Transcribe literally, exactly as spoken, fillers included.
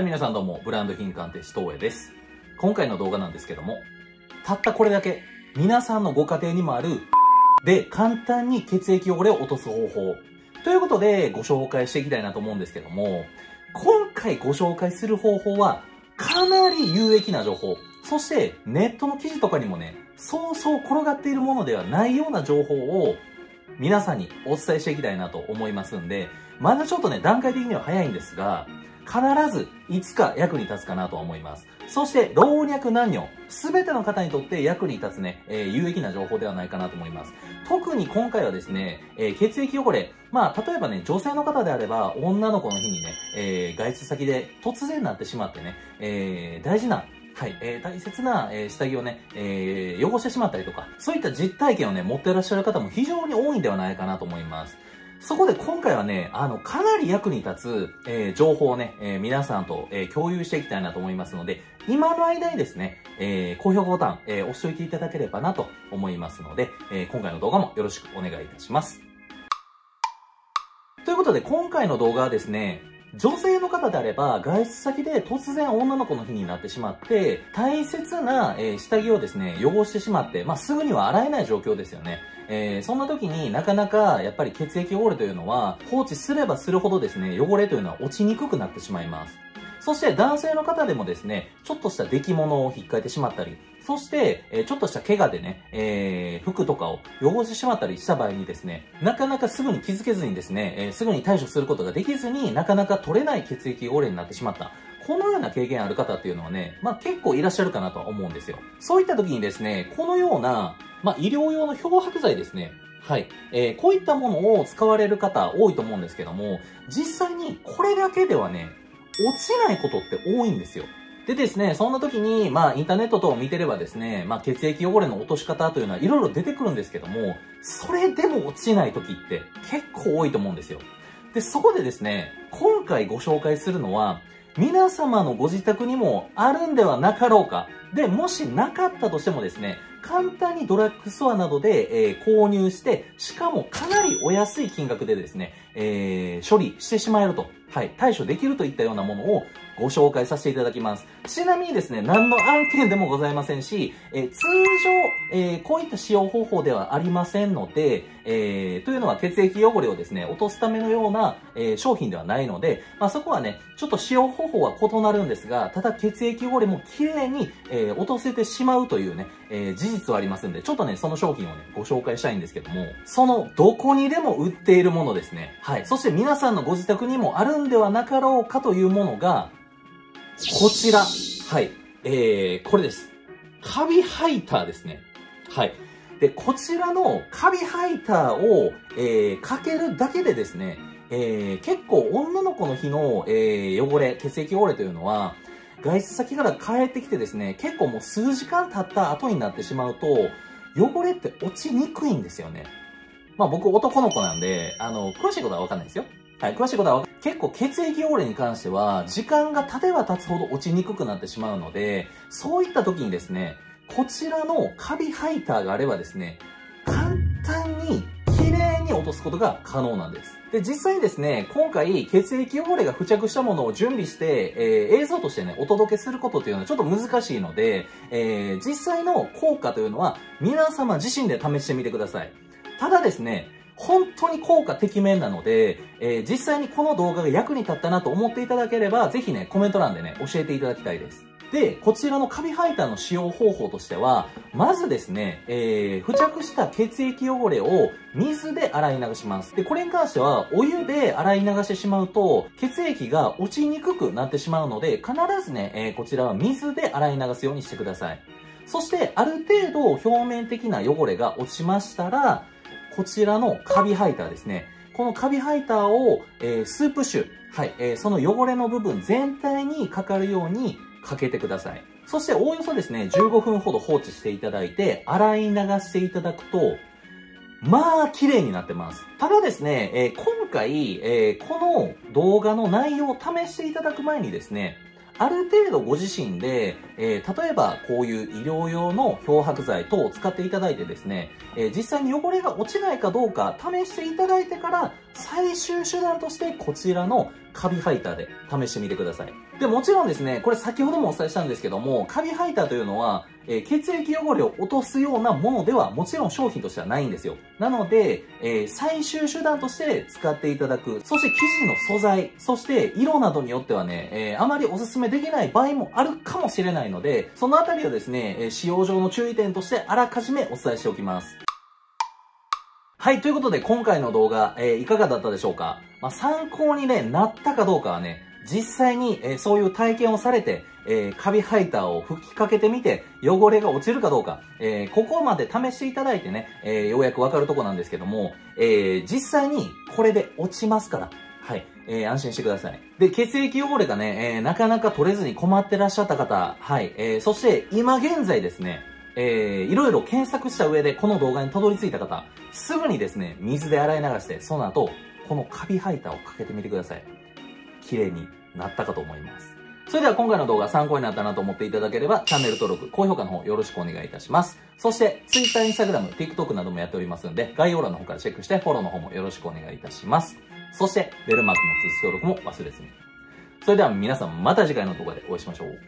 はい、皆さんどうも、ブランド品鑑定士東江です。今回の動画なんですけども、たったこれだけ、皆さんのご家庭にもある、で、簡単に血液汚れを落とす方法。ということで、ご紹介していきたいなと思うんですけども、今回ご紹介する方法は、かなり有益な情報。そして、ネットの記事とかにもね、そうそう転がっているものではないような情報を、皆さんにお伝えしていきたいなと思いますんで、まだちょっとね、段階的には早いんですが、必ずいつか役に立つかなと思います。そして、老若男女、すべての方にとって役に立つね、えー、有益な情報ではないかなと思います。特に今回はですね、えー、血液汚れ、まあ、例えばね、女性の方であれば、女の子の日にね、えー、外出先で突然なってしまってね、えー、大事な、はい、えー、大切な、えー、下着をね、えー、汚してしまったりとか、そういった実体験をね、持っていらっしゃる方も非常に多いんではないかなと思います。そこで今回はね、あの、かなり役に立つ、えー、情報をね、えー、皆さんと、えー、共有していきたいなと思いますので、今の間にですね、えー、高評価ボタン、えー、押しておいていただければなと思いますので、えー、今回の動画もよろしくお願いいたします。ということで、今回の動画はですね、女性の方であれば、外出先で突然女の子の日になってしまって、大切な、えー、下着をですね、汚してしまって、まあ、すぐには洗えない状況ですよね。えー、そんな時になかなかやっぱり血液汚れというのは放置すればするほどですね、汚れというのは落ちにくくなってしまいます。そして男性の方でもですね、ちょっとした出来物を引っかいてしまったり、そして、えー、ちょっとした怪我でね、えー、服とかを汚してしまったりした場合にですね、なかなかすぐに気づけずにですね、えー、すぐに対処することができずになかなか取れない血液汚れになってしまった。このような経験ある方っていうのはね、まあ結構いらっしゃるかなとは思うんですよ。そういった時にですね、このような、まあ医療用の漂白剤ですね。はい。えー、こういったものを使われる方多いと思うんですけども、実際にこれだけではね、落ちないことって多いんですよ。でですね、そんな時に、まあ、インターネット等を見てればですね、まあ、血液汚れの落とし方というのはいろいろ出てくるんですけども、それでも落ちない時って結構多いと思うんですよ。で、そこでですね、今回ご紹介するのは、皆様のご自宅にもあるんではなかろうか。で、もしなかったとしてもですね、簡単にドラッグストアなどで、えー、購入して、しかもかなりお安い金額でですね、えー、処理してしまえると、はい、対処できるといったようなものをご紹介させていただきます。ちなみにですね、何の案件でもございませんし、えー、通常、えー、こういった使用方法ではありませんので、えー、というのは血液汚れをですね、落とすためのような、えー、商品ではないので、まあ、そこはね、ちょっと使用方法は異なるんですが、ただ血液汚れも綺麗に、えー、落とせてしまうというね、えー、事実はありますんで、ちょっとね、その商品をね、ご紹介したいんですけども、そのどこにでも売っているものですね。はい。そして皆さんのご自宅にもあるんではなかろうかというものが、こちら。はい。えー、これです。カビハイターですね。はい。で、こちらのカビハイターを、えー、かけるだけでですね、えー、結構女の子の日の、えー、汚れ、血液汚れというのは、外出先から帰ってきてですね、結構もう数時間経った後になってしまうと、汚れって落ちにくいんですよね。まあ僕男の子なんで、あの、詳しいことはわかんないですよ。はい、詳しいことは結構血液汚れに関しては、時間が経てば経つほど落ちにくくなってしまうので、そういった時にですね、こちらのカビハイターがあればですね、簡単に綺麗に落とすことが可能なんです。で、実際にですね、今回、血液汚れが付着したものを準備して、えー、映像としてね、お届けすることというのはちょっと難しいので、えー、実際の効果というのは、皆様自身で試してみてください。ただですね、本当に効果てきめんなので、えー、実際にこの動画が役に立ったなと思っていただければ、ぜひね、コメント欄でね、教えていただきたいです。で、こちらのカビハイターの使用方法としては、まずですね、えー、付着した血液汚れを水で洗い流します。で、これに関しては、お湯で洗い流してしまうと、血液が落ちにくくなってしまうので、必ずね、えー、こちらは水で洗い流すようにしてください。そして、ある程度表面的な汚れが落ちましたら、こちらのカビハイターですね。このカビハイターを、えー、数プッシュ、はい、えー、その汚れの部分全体にかかるように、かけてください。そしておおよそですね、じゅうごふんほど放置していただいて、洗い流していただくと、まあ、綺麗になってます。ただですね、えー、今回、えー、この動画の内容を試していただく前にですね、ある程度ご自身で、えー、例えばこういう医療用の漂白剤等を使っていただいてですね、えー、実際に汚れが落ちないかどうか試していただいてから、最終手段としてこちらのカビハイターで試してみてください。で、もちろんですね、これ先ほどもお伝えしたんですけども、カビハイターというのは、えー、血液汚れを落とすようなものではもちろん商品としてはないんですよ。なので、えー、最終手段として使っていただく。そして生地の素材、そして色などによってはね、えー、あまりおすすめできない場合もあるかもしれないので、そのあたりをですね、えー、使用上の注意点としてあらかじめお伝えしておきます。はい、ということで今回の動画、えー、いかがだったでしょうか。まあ、参考に、ね、なったかどうかはね、実際に、えー、そういう体験をされて、えー、カビハイターを吹きかけてみて、汚れが落ちるかどうか、えー、ここまで試していただいてね、えー、ようやくわかるとこなんですけども、えー、実際にこれで落ちますから、はい、えー、安心してください。で、血液汚れがね、えー、なかなか取れずに困ってらっしゃった方、はい、えー、そして今現在ですね、えー、いろいろ検索した上でこの動画にたどり着いた方、すぐにですね、水で洗い流して、その後、このカビハイターをかけてみてください。綺麗になったかと思います。それでは今回の動画参考になったなと思っていただければチャンネル登録、高評価の方よろしくお願いいたします。そして Twitter、Instagram、TikTok などもやっておりますので概要欄の方からチェックしてフォローの方もよろしくお願いいたします。そしてベルマークの通知登録も忘れずに。それでは皆さんまた次回の動画でお会いしましょう。